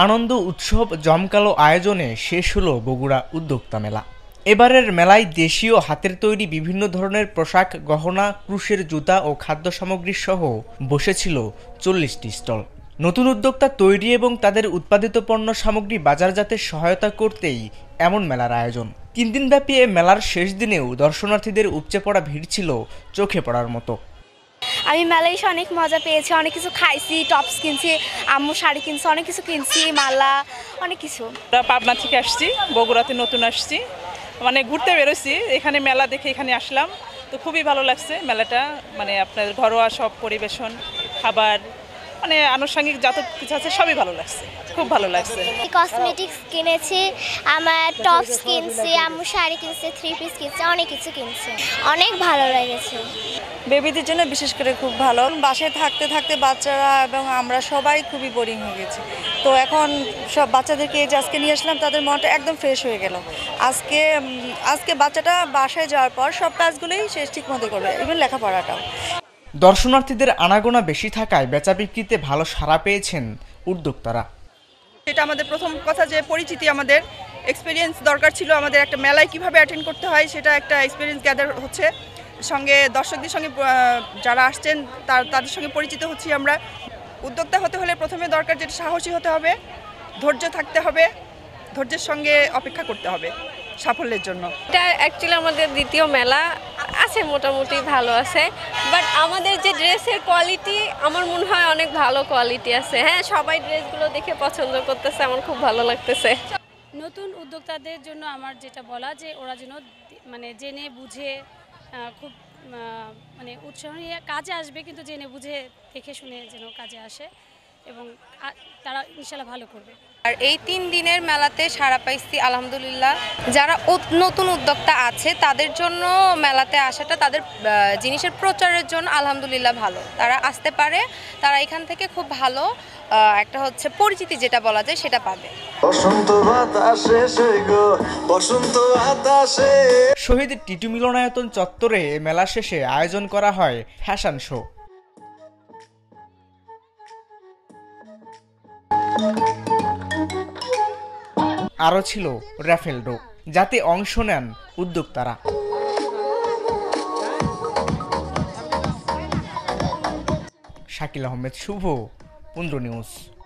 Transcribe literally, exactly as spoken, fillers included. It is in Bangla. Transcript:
आनंद उत्सव जमकालो आयोजने शेष हलो बगुड़ा उद्योक्ता मेला। एबारेर मेलाय देशीय हाथेर तैरी विभिन्न धरनेर पोशाक गहना क्रूशेर जूता और खाद्य सामग्री सह बसेछिलो चल्लिशटी स्टल। नतून उद्योक्ता तैरी और तादेर उत्पादित पण्य सामग्री बाजारजाते सहायता करतेई एमन मेलार आयोजन। तीन दिन व्यापी ए मेलार शेष दिनेओ दर्शनार्थीदेर उपचे पड़ा भिड़ छिलो चोखे पड़ार मतो। आमी मेलाय एशे अनेक मजा पेयेछि, अनेक किछु खाइछि, टप्स किनछि, आम्मू शाड़ी किनछि, अनेक किछु किनछि, माला अनेक किछु। पाबना थेके आसछि, बगुड़ाते नतून आसछि, माने घुरते बेरोछि, एखाने मेला देखे एखाने आसलाम, तो खुबই भालो लागছে मेलाटा। माने आपनादेर घरोया सब परिवेशन, खाबार, माने आनुषंगिक যত কিছু আছে সবই ভালো লাগছে, খুব ভালো লাগছে। কসমেটিক্স কিনেছি, আমার টপস কিনছি, আম্মু শাড়ি কিনছে, থ্রি পিস কিনছে, অনেক কিছু কিনছে, অনেক ভালো লেগেছে। বেবিদের জন্য বিশেষ করে খুব ভালো। বাসায় থাকতে থাকতে বাচ্চারা এবং আমরা সবাই খুবই বোরিং হয়ে গেছি, তো এখন সব বাচ্চাদেরকে এই যে আজকে নিয়ে আসলাম, তাদের মনটা একদম ফ্রেশ হয়ে গেল। আজকে আজকে বাচ্চাটা বাসায় যাওয়ার পর সব কাজগুলোই সে ঠিকমতো করবে, ইভেন লেখাপড়াটাও। দর্শনার্থীদের আনাগোনা বেশি থাকায় বেচা বিক্রিতে ভালো সাড়া পেয়েছেন উদ্যোক্তারা। এটা আমাদের প্রথম কথা যে পরিচিতি, আমাদের এক্সপেরিয়েন্স দরকার ছিল, আমাদের একটা মেলায় কিভাবে অ্যাটেন্ড করতে হয় সেটা একটা এক্সপেরিয়েন্স গ্যাদার হচ্ছে, সঙ্গে দর্শকদের সঙ্গে যারা আসছেন তার তাদের সঙ্গে পরিচিত হচ্ছি আমরা। উদ্যোক্তা হতে হলে প্রথমে দরকার যেটা সাহসী হতে হবে, ধৈর্য থাকতে হবে, ধৈর্যের সঙ্গে অপেক্ষা করতে হবে সাফল্যের জন্য। এটা অ্যাকচুয়ালি আমাদের দ্বিতীয় মেলা আছে, মোটামুটি ভালো আছে, বাট আমাদের যে ড্রেসের কোয়ালিটি আমার মনে হয় অনেক ভালো কোয়ালিটি আছে। হ্যাঁ, সবাই ড্রেসগুলো দেখে পছন্দ করতেছে, আমার খুব ভালো লাগতেছে। নতুন উদ্যোক্তাদের জন্য আমার যেটা বলা যে ওরা যেন মানে জেনে বুঝে খুব মানে উৎসাহ নিয়ে কাজে আসবে, কিন্তু জেনে বুঝে দেখে শুনে যেন কাজে আসে এবং তারা ইনশাল্লাহ ভালো করবে। আর এই তিন দিনের মেলাতে সারা পাইছি আলহামদুলিল্লাহ। যারা নতুন উদ্যোক্তা আছে তাদের জন্য মেলাতে আসাটা তাদের জিনিসের প্রচারের জন্য আলহামদুলিল্লাহ ভালো, তারা আসতে পারে, তারা এখান থেকে খুব ভালো একটা হচ্ছে পরিচিতি যেটা বলা যায় সেটা পাবে। শহীদ টিটু মিলনায়তন চত্বরে মেলা শেষে আয়োজন করা হয় ফ্যাশন শো। আরও ছিল র্যাফেল ড্র, যাতে অংশ নেন উদ্যোক্তারা। শাকিল আহমেদ শুভ, পুন্দ্র নিউজ।